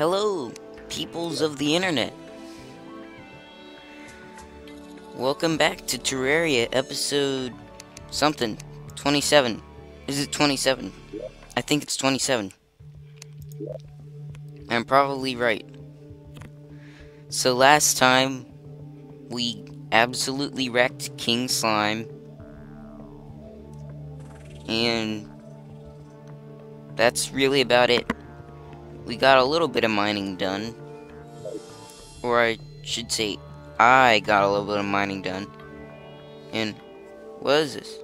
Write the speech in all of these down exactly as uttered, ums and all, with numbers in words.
Hello, peoples of the internet. Welcome back to Terraria episode something, twenty-seven. Is it twenty-seven? I think it's twenty-seven. I'm probably right. So last time, we absolutely wrecked King Slime. And that's really about it. We got a little bit of mining done. Or I should say, I got a little bit of mining done. And what is this?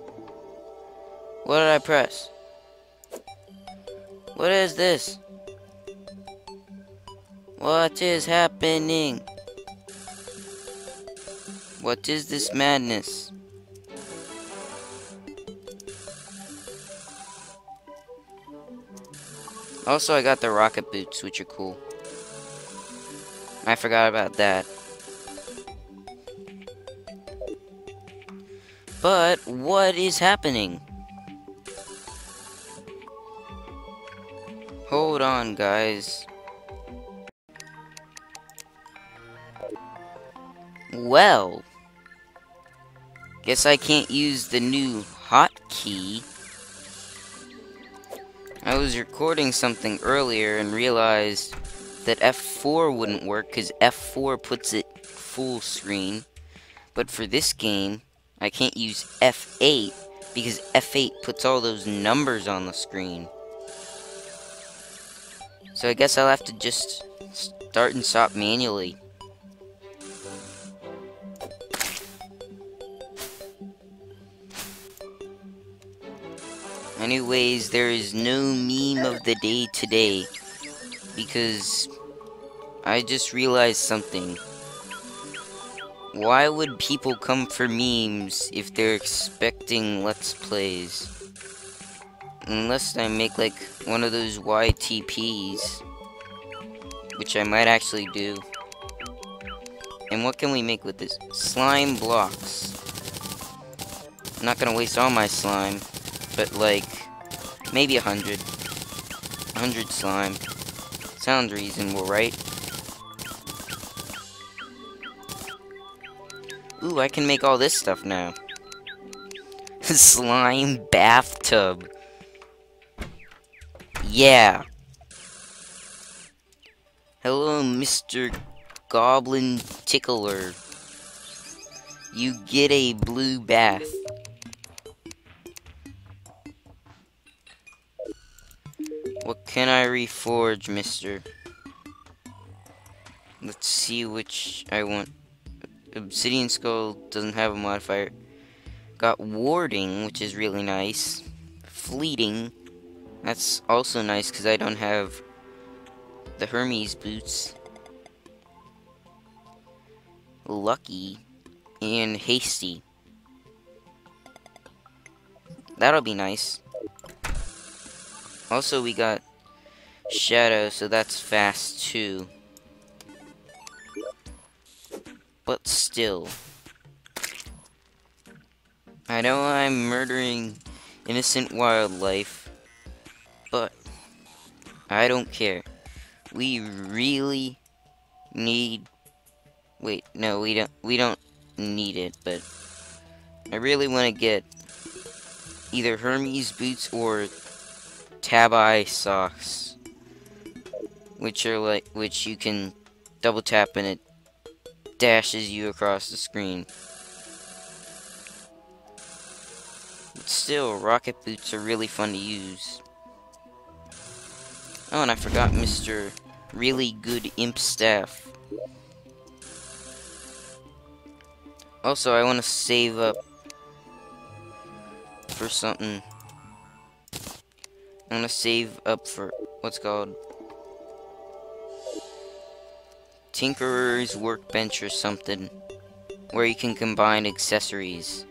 What did I press? What is this? What is happening? What is this madness? Also, I got the rocket boots, which are cool. I forgot about that. But what is happening? Hold on, guys. Well, guess I can't use the new hotkey. I was recording something earlier and realized that F four wouldn't work because F four puts it full screen. But for this game, I can't use F eight because F eight puts all those numbers on the screen. So I guess I'll have to just start and stop manually. Anyways, there is no meme of the day today, because I just realized something. Why would people come for memes if they're expecting Let's Plays? Unless I make like one of those Y T Ps, which I might actually do. And what can we make with this? Slime blocks. I'm not gonna waste all my slime, but like, maybe a hundred. A hundred slime. Sounds reasonable, right? Ooh, I can make all this stuff now. Slime bathtub. Yeah. Hello, Mister Goblin Tickler. You get a blue bath. What can I reforge, mister? Let's see which I want. Obsidian Skull doesn't have a modifier. Got Warding, which is really nice. Fleeting. That's also nice because I don't have the Hermes Boots. Lucky. And Hasty. That'll be nice. Also, we got shadow, so that's fast too. But still, I know I'm murdering innocent wildlife, but I don't care. We really need. Wait, no, we don't. We don't need it, but I really want to get either Hermes Boots or Tabi socks, which are like, which you can double tap and it dashes you across the screen. But still, rocket boots are really fun to use. Oh, and I forgot Mister Really Good Imp Staff. Also, I want to save up for something. I'm gonna save up for what's called Tinkerer's Workbench or something, where you can combine accessories,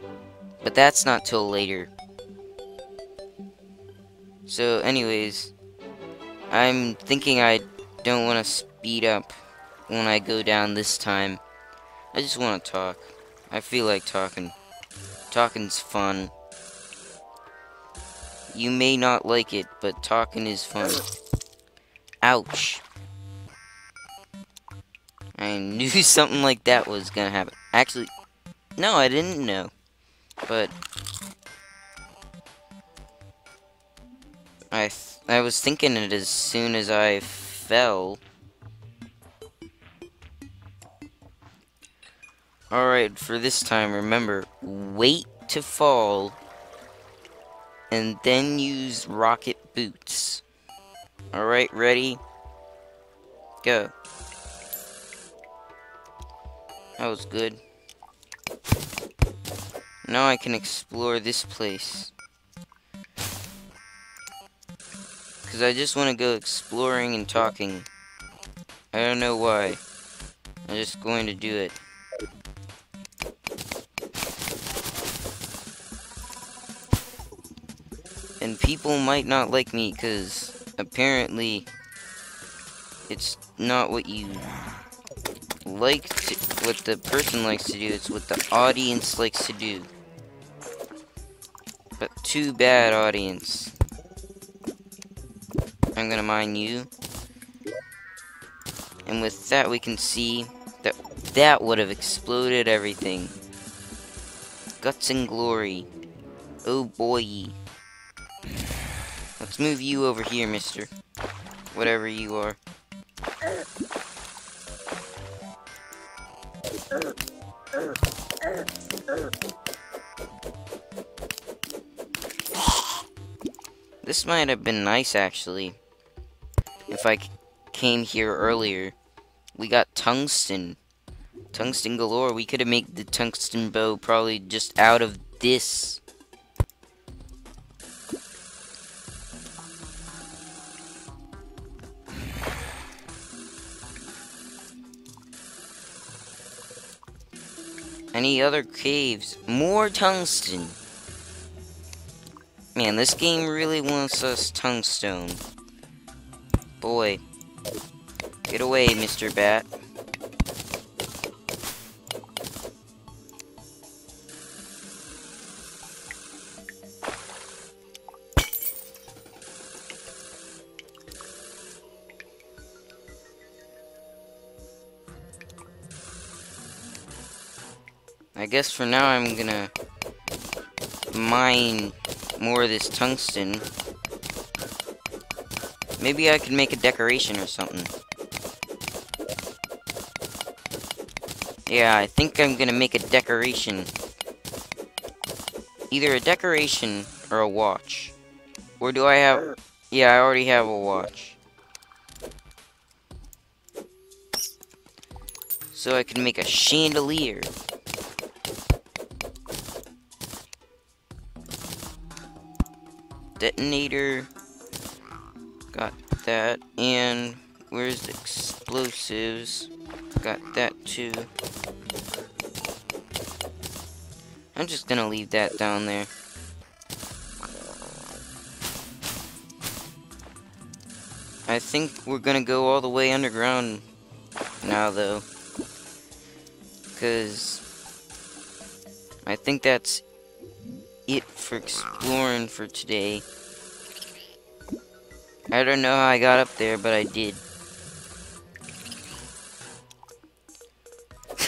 but that's not till later. So anyways, I'm thinking I don't want to speed up when I go down this time. I just want to talk. I feel like talking. Talking's fun. You may not like it, but talking is fun. Ouch. I knew something like that was gonna happen. Actually, no, I didn't know. But I th I was thinking it as soon as I fell. Alright, for this time, remember, wait to fall, and then use rocket boots. Alright, ready? Go. That was good. Now I can explore this place. Because I just want to go exploring and talking. I don't know why. I'm just going to do it. And people might not like me because apparently it's not what you like to, what the person likes to do, it's what the audience likes to do. But too bad, audience. I'm gonna mine you. And with that we can see that that would have exploded everything. Guts and glory. Oh boy. Let's move you over here, mister. Whatever you are. This might have been nice, actually. If I came here earlier, we got tungsten. Tungsten galore. We could have made the tungsten bow probably just out of this. Any other caves? More tungsten. Man, this game really wants us tungstone. Boy. Get away, Mister Bat. I guess for now I'm gonna mine more of this tungsten. Maybe I can make a decoration or something. Yeah, I think I'm gonna make a decoration. Either a decoration or a watch. Or do I have... Yeah, I already have a watch. So I can make a chandelier. Detonator, got that, and where's the explosives, got that too. I'm just gonna leave that down there. I think we're gonna go all the way underground now though, because I think that's it for exploring for today. I don't know how I got up there, but I did.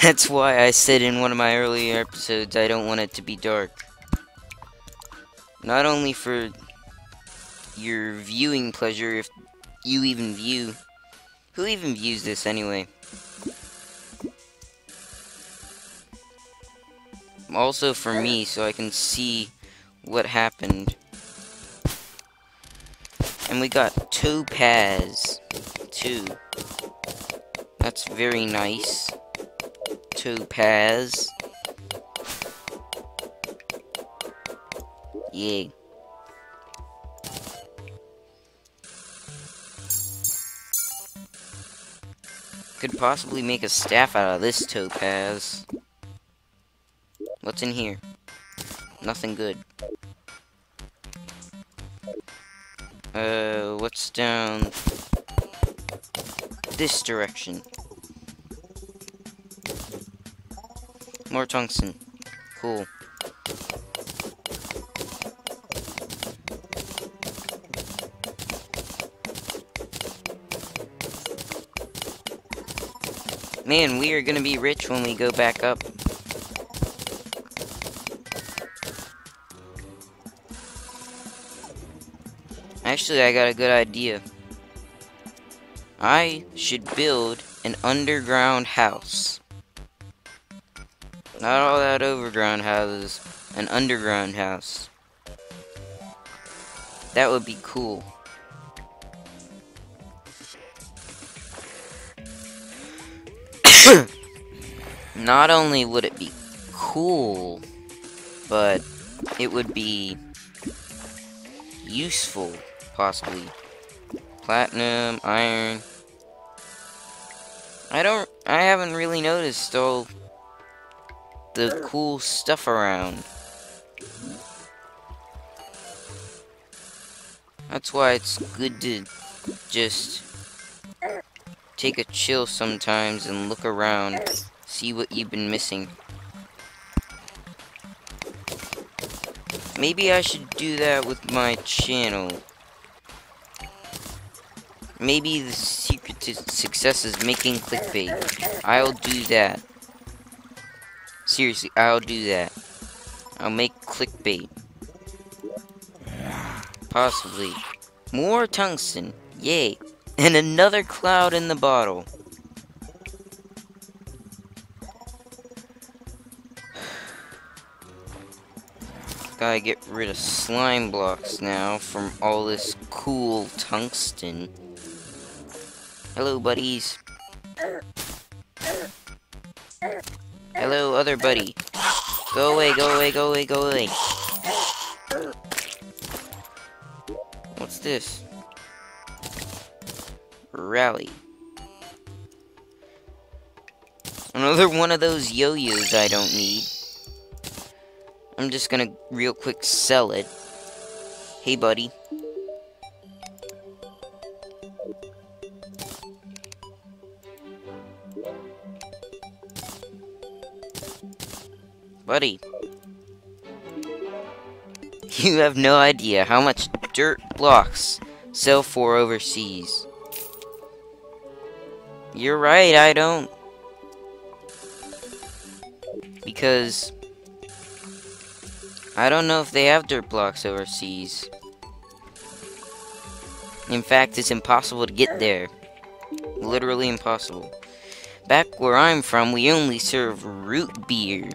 That's why I said in one of my earlier episodes I don't want it to be dark. Not only for your viewing pleasure, if you even view. Who even views this anyway? Also for me, so I can see what happened. And we got topaz too. That's very nice. Topaz. Yay. Could possibly make a staff out of this topaz. What's in here? Nothing good. Uh, what's down this direction? More tungsten. Cool. Man, we are gonna be rich when we go back up. Actually, I got a good idea. I should build an underground house. Not all that overground houses, an underground house. That would be cool. Not only would it be cool, but it would be useful, possibly. Platinum, iron. I don't, I haven't really noticed all the cool stuff around. That's why it's good to just take a chill sometimes and look around, see what you've been missing. Maybe I should do that with my channel. Maybe the secret to success is making clickbait. I'll do that. Seriously, I'll do that. I'll make clickbait. Possibly. More tungsten. Yay. And another cloud in the bottle. Gotta get rid of slime blocks now from all this cool tungsten. Hello, buddies. Hello, other buddy. Go away, go away, go away, go away. What's this? Rally. Another one of those yo-yos I don't need. I'm just gonna real quick sell it. Hey, buddy. Buddy. You have no idea how much dirt blocks sell for overseas. You're right, I don't. Because I don't know if they have dirt blocks overseas. In fact, it's impossible to get there. Literally impossible. Back where I'm from, we only serve root beer.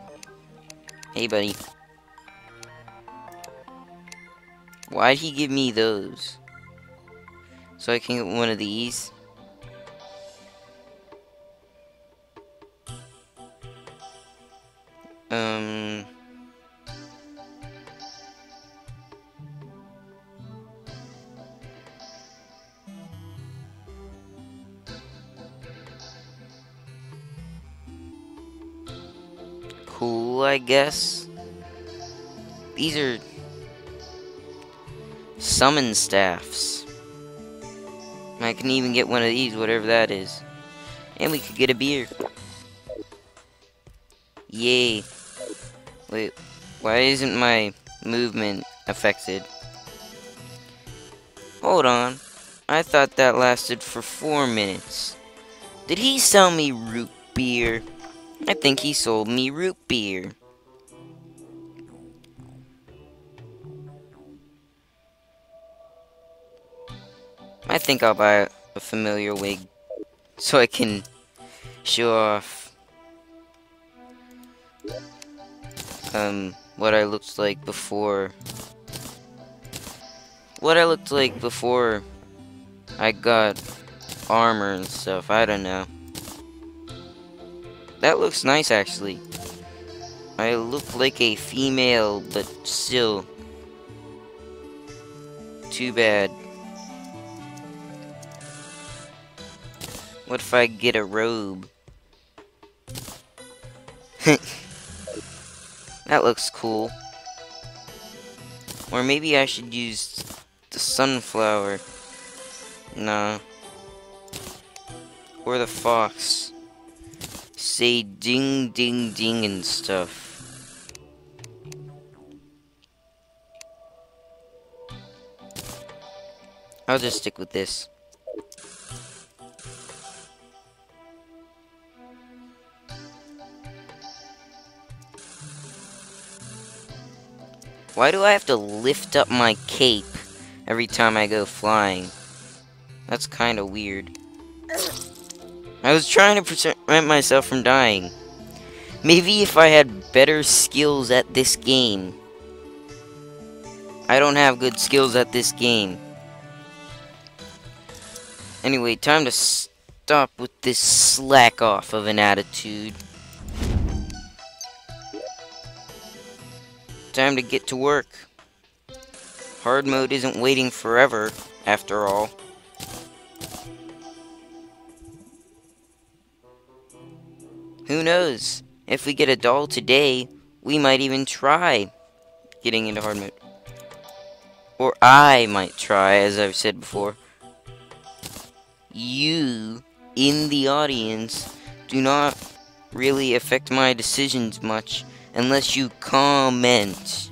Hey, buddy. Why'd he give me those? So I can get one of these? Um... Cool, I guess. These are summon staffs. I can even get one of these, whatever that is. And we could get a beer. Yay. Wait, why isn't my movement affected? Hold on. I thought that lasted for four minutes. Did he sell me root beer? I think he sold me root beer. I think I'll buy a familiar wig so I can show off um what I looked like before what I looked like before I got armor and stuff. I don't know. That looks nice, actually. I look like a female, but still. Too bad. What if I get a robe? That looks cool. Or maybe I should use the sunflower. Nah. Or the fox. Say ding ding ding and stuff. I'll just stick with this. Why do I have to lift up my cape every time I go flying? That's kind of weird. I was trying to prevent myself from dying. Maybe if I had better skills at this game. I don't have good skills at this game. Anyway, time to stop with this slack off of an attitude. Time to get to work. Hard mode isn't waiting forever, after all. Who knows? If we get a doll today, we might even try getting into hard mode. Or I might try, as I've said before. You, in the audience, do not really affect my decisions much. Unless you comment.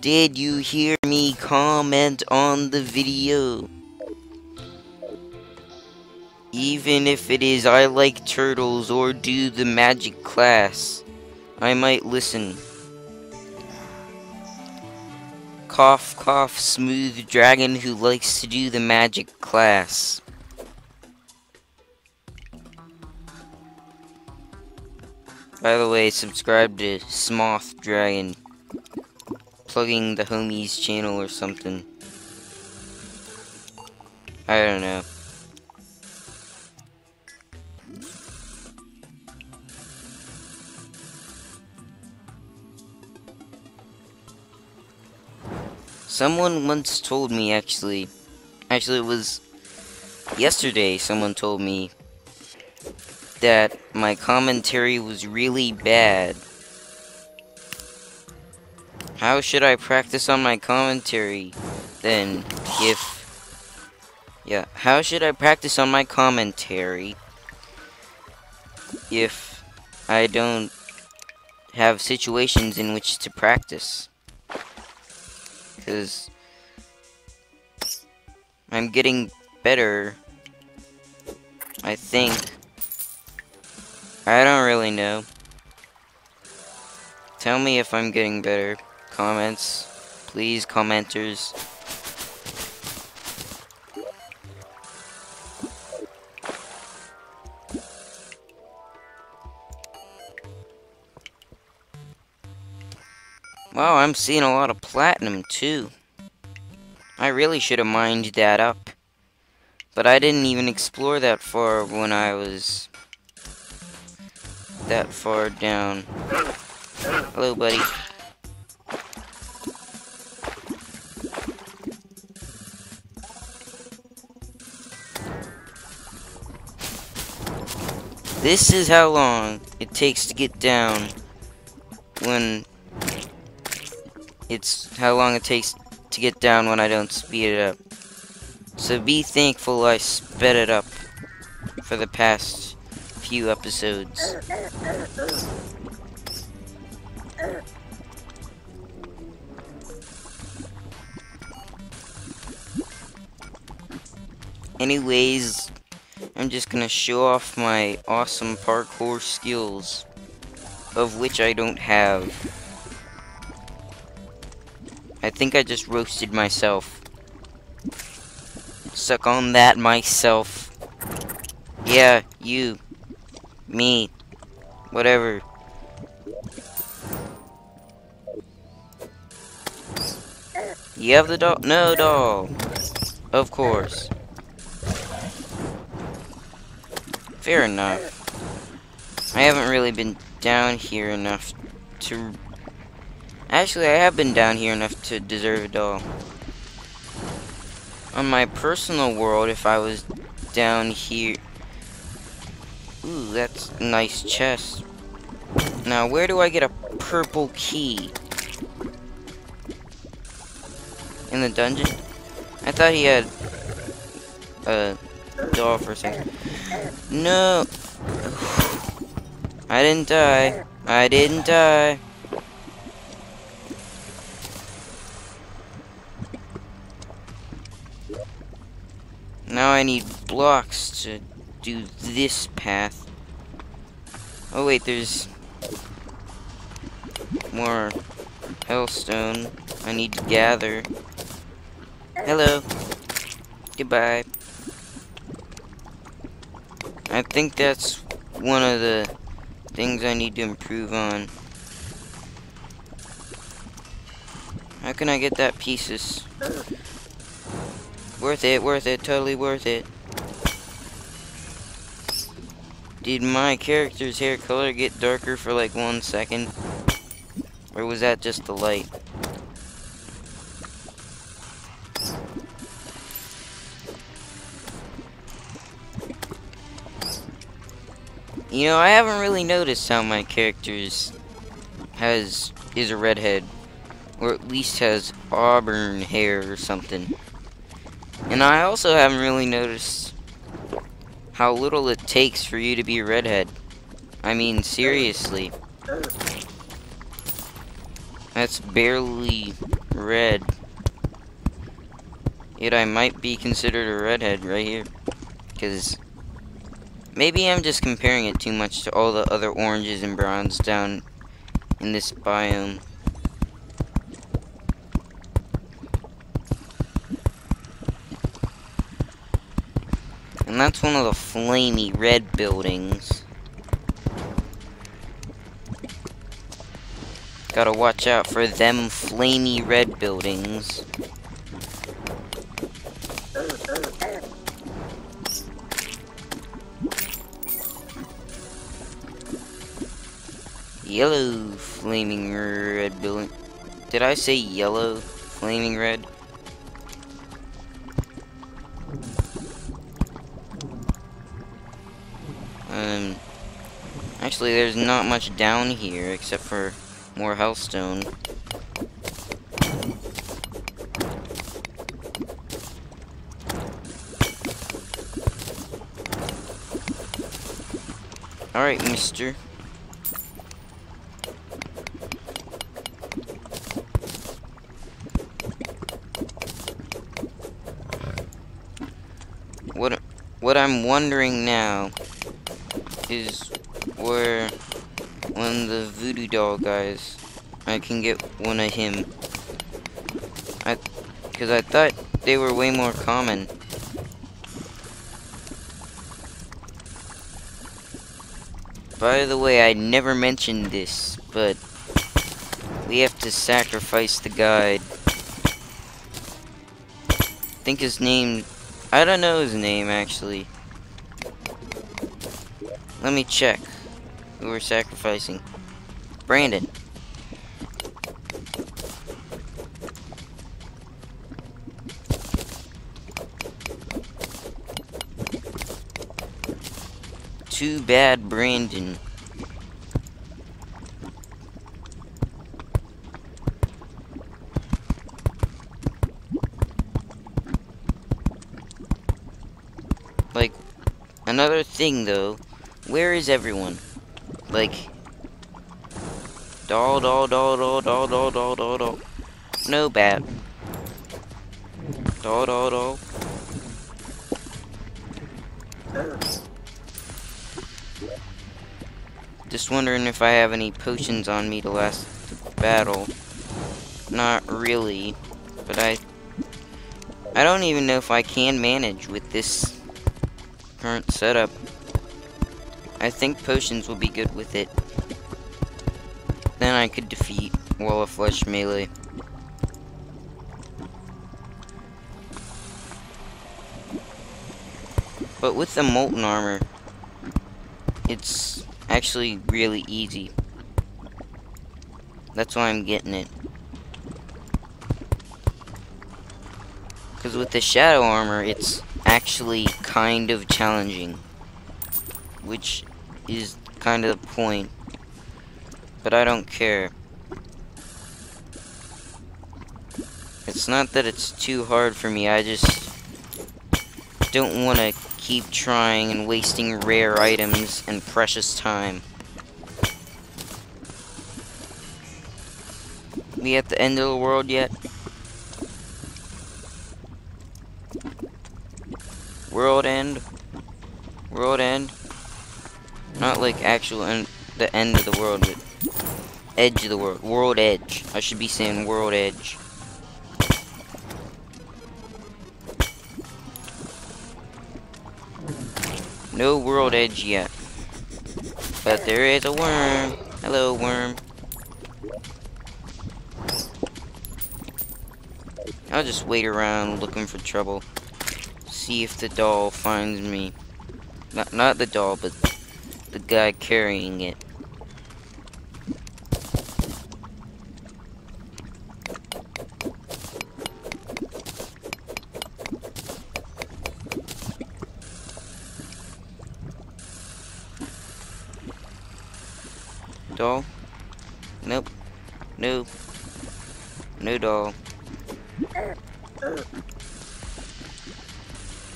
Did you hear me? Comment on the video. Even if it is I like turtles or do the magic class, I might listen. Cough cough, Smoth Dragon who likes to do the magic class. By the way, subscribe to Smoth Dragon. Plugging the homies channel or something. I don't know. Someone once told me, actually. Actually, it was yesterday someone told me that my commentary was really bad. How should I practice on my commentary then if... Yeah, how should I practice on my commentary if I don't have situations in which to practice? Because I'm getting better, I think. I don't really know. Tell me if I'm getting better. Comments. Please, commenters. Wow, I'm seeing a lot of platinum, too. I really should have mined that up. But I didn't even explore that far when I was... that far down. Hello, buddy. This is how long it takes to get down when it's how long it takes to get down when I don't speed it up. So be thankful I sped it up for the past few episodes. Anyways, I'm just gonna show off my awesome parkour skills, of which I don't have. I think I just roasted myself. Suck on that, myself. Yeah, you. Me. Whatever. You have the doll? No doll. Of course. Fair enough. I haven't really been down here enough to... Actually, I have been down here enough to deserve a doll. On my personal world, if I was down here... Ooh, that's a nice chest. Now, where do I get a purple key? In the dungeon? I thought he had a doll for a second. No! I didn't die. I didn't die. Now I need blocks to do this path. Oh wait, there's more hellstone I need to gather. Hello. Goodbye. I think that's one of the things I need to improve on. How can I get that pieces? Worth it, worth it, totally worth it. Did my character's hair color get darker for like one second? Or was that just the light? You know, I haven't really noticed how my character's has is a redhead. Or at least has auburn hair or something. And I also haven't really noticed how little it takes for you to be a redhead. I mean, seriously. That's barely red. Yet I might be considered a redhead right here. Because maybe I'm just comparing it too much to all the other oranges and browns down in this biome. And that's one of the flamey red buildings. Gotta watch out for them flamey red buildings. Yellow flaming red building. Did I say yellow flaming red? Um, actually, there's not much down here except for more hellstone. All right, mister. What what I'm wondering now is where one of the voodoo doll guys, I can get one of him. I, cause I thought they were way more common. By the way, I never mentioned this, but we have to sacrifice the guide. I think his name, I don't know his name actually. Let me check who we're sacrificing. Brandon. Too bad, Brandon. Like, another thing though. Where is everyone? Like, doll, doll, doll, doll, doll, doll, doll, doll, doll. No bat. Doll, doll, doll. Just wondering if I have any potions on me to last the battle. Not really, but I, I don't even know if I can manage with this current setup. I think potions will be good with it. Then I could defeat Wall of Flesh melee. But with the Molten Armor, it's actually really easy. That's why I'm getting it. Because with the Shadow Armor, it's actually kind of challenging. Which is kind of the point, but I don't care. It's not that it's too hard for me, I just don't want to keep trying and wasting rare items and precious time. We at the end of the world yet? World end? World end? Not like actual end, the end of the world, but edge of the world. World edge. I should be saying world edge. No world edge yet. But there is a worm. Hello, worm. I'll just wait around looking for trouble. See if the doll finds me. Not, not the doll, but the guy carrying it. Doll? Nope. No. No doll.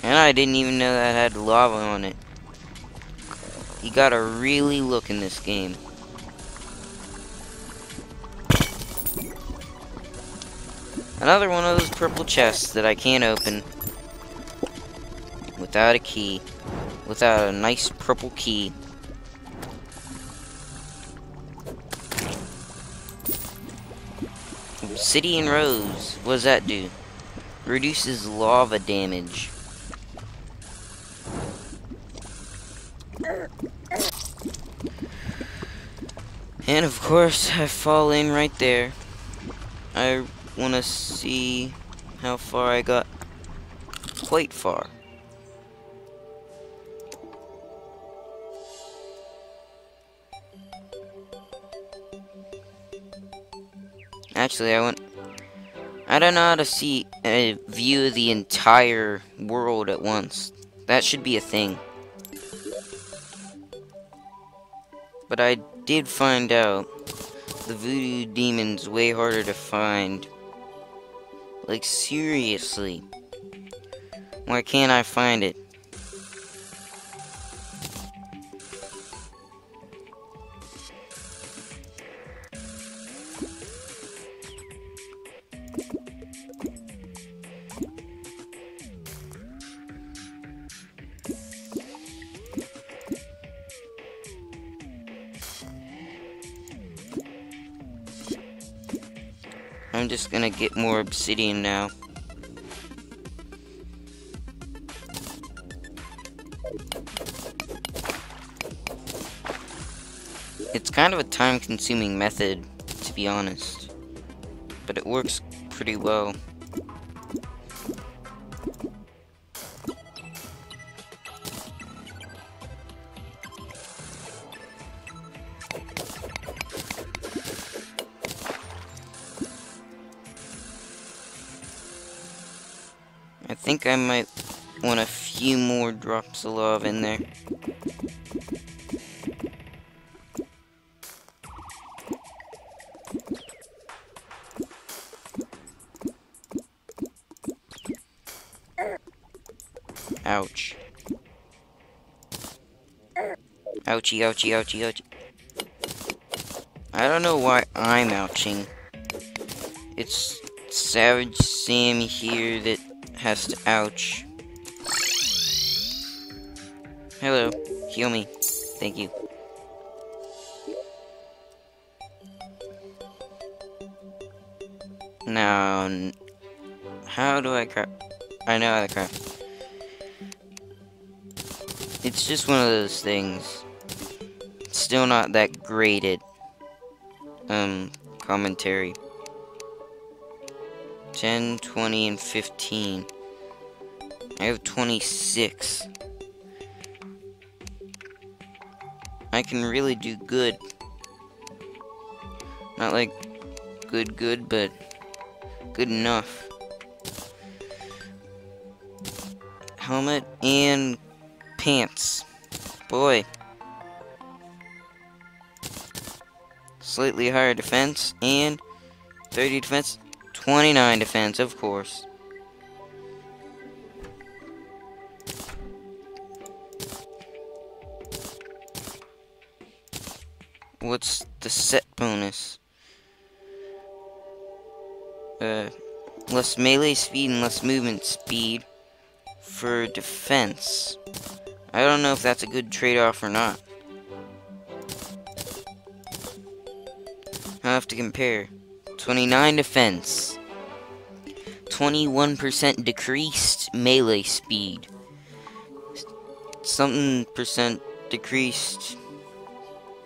And I didn't even know that had lava on it. You gotta really look in this game. Another one of those purple chests that I can't open without a key. Without a nice purple key. Obsidian Rose. What does that do? Reduces lava damage. And of course, I fall in right there. I want to see how far I got. Quite far. Actually, I went... I don't know how to see a view of the entire world at once. That should be a thing. But I did find out the voodoo demon's way harder to find. Like, seriously. Why can't I find it? I'm just gonna get more obsidian now. It's kind of a time-consuming method, to be honest, but it works pretty well. I think I might want a few more drops of lava in there. Ouch. Ouchie, ouchie, ouchie, ouchie. I don't know why I'm ouching. It's Savage Sam here that has to ouch. Hello, heal me. Thank you. Now, how do I craft? I know how to craft. It's just one of those things. It's still not that great at um commentary. ten, twenty, and fifteen. I have twenty-six. I can really do good. Not like good, good, but good enough. Helmet and pants. Boy. Slightly higher defense and thirty defense. twenty-nine defense, of course. What's the set bonus? Uh, less melee speed and less movement speed for defense. I don't know if that's a good trade-off or not. have to compare. twenty-nine defense, twenty-one percent decreased melee speed, something percent decreased,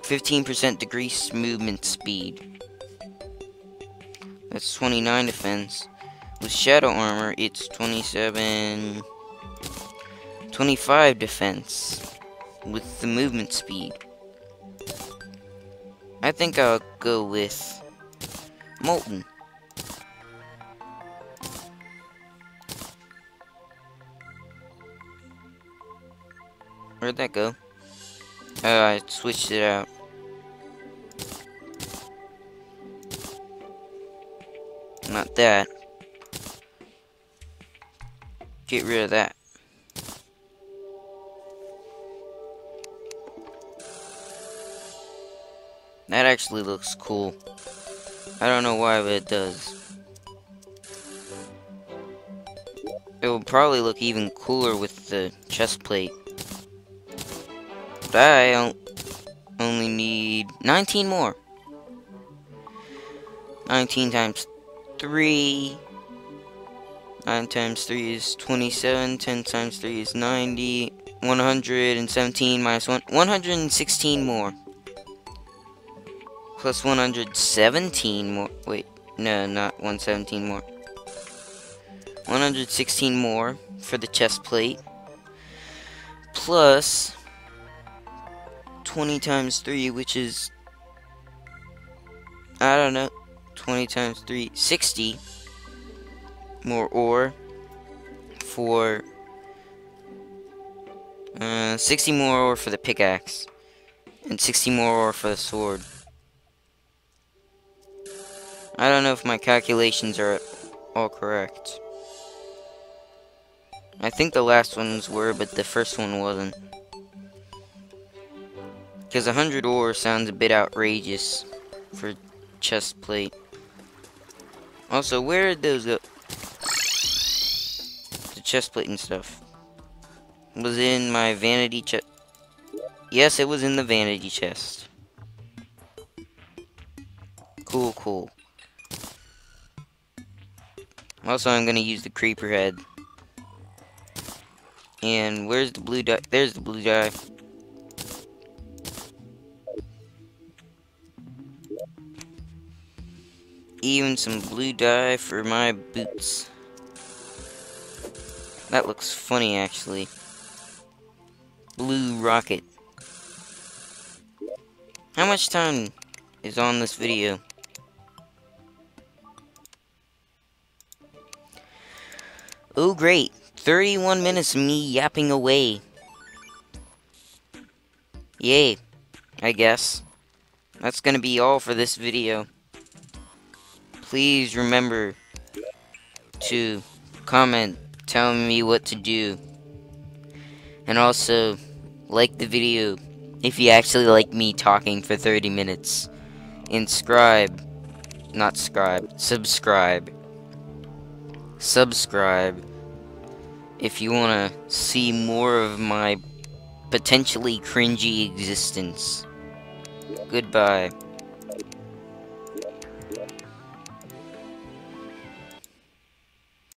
fifteen percent decreased movement speed. That's twenty-nine defense. With shadow armor, it's twenty-seven, twenty-five defense with the movement speed. I think I'll go with Molten. Where'd that go? Oh, I switched it out. Not that. Get rid of that. That actually looks cool. I don't know why, but it does. It will probably look even cooler with the chest plate. But I only need nineteen more. nineteen times three. nine times three is twenty-seven. ten times three is ninety. one hundred seventeen minus one. one hundred sixteen more. Plus one hundred seventeen more. Wait, no, not one hundred seventeen more. one hundred sixteen more for the chest plate. Plus twenty times three, which is, I don't know, twenty times three, sixty more ore for, uh, sixty more ore for the pickaxe, and sixty more ore for the sword. I don't know if my calculations are all correct. I think the last ones were, but the first one wasn't. Because one hundred ore sounds a bit outrageous for chest plate. Also, where did those go? The chest plate and stuff. Was it in my vanity chest? Yes, it was in the vanity chest. Cool, cool. Also, I'm gonna use the creeper head. And where's the blue dye? There's the blue dye. Even some blue dye for my boots. That looks funny, actually. Blue rocket. How much time is on this video? Oh great, thirty-one minutes of me yapping away. Yay, I guess. That's gonna be all for this video. Please remember to comment, tell me what to do. And also, like the video if you actually like me talking for thirty minutes. And scribe, not scribe, subscribe. Subscribe if you want to see more of my potentially cringy existence. Goodbye.